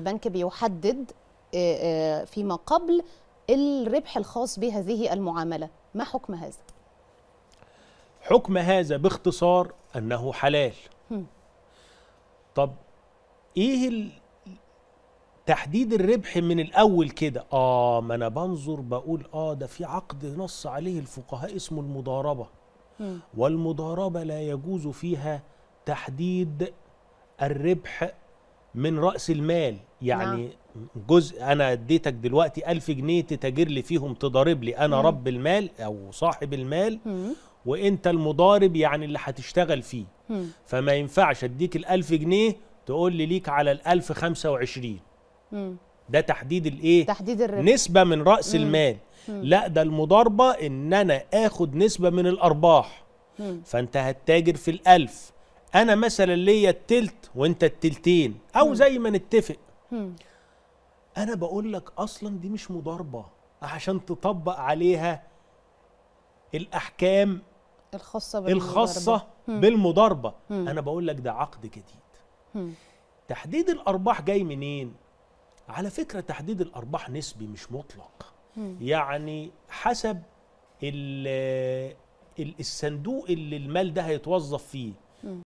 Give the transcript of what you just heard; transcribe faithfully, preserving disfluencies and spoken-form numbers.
البنك بيحدد فيما قبل الربح الخاص بهذه المعاملة، ما حكم هذا؟ حكم هذا باختصار أنه حلال. هم. طب إيه تحديد الربح من الأول كده؟ آه ما أنا بنظر بقول آه ده في عقد نص عليه الفقهاء اسمه المضاربة، هم. والمضاربة لا يجوز فيها تحديد الربح من رأس المال، يعني نعم. جزء أنا اديتك دلوقتي ألف جنيه تتاجر لي فيهم تضارب لي أنا، مم. رب المال أو صاحب المال، مم. وإنت المضارب يعني اللي هتشتغل فيه، مم. فما ينفعش أديك الألف جنيه تقول لي ليك على الألف خمسة وعشرين، ده تحديد الإيه؟ تحديد الربح، نسبة من رأس مم. المال، مم. لا ده المضاربة إن أنا آخد نسبة من الأرباح، مم. فأنت هتتاجر في الألف، أنا مثلا ليا التلت وأنت التلتين أو مم. زي ما نتفق، مم. أنا بقول لك أصلا دي مش مضاربة عشان تطبق عليها الأحكام الخاصة بالمضاربة, الخاصة بالمضاربة. أنا بقول لك ده عقد جديد. مم. تحديد الأرباح جاي منين؟ على فكرة تحديد الأرباح نسبي مش مطلق، مم. يعني حسب ال ال الصندوق اللي المال ده هيتوظف فيه.